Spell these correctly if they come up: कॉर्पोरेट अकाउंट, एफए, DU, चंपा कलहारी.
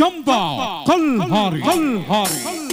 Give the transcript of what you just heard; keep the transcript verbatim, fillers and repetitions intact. चंपा कलहारी।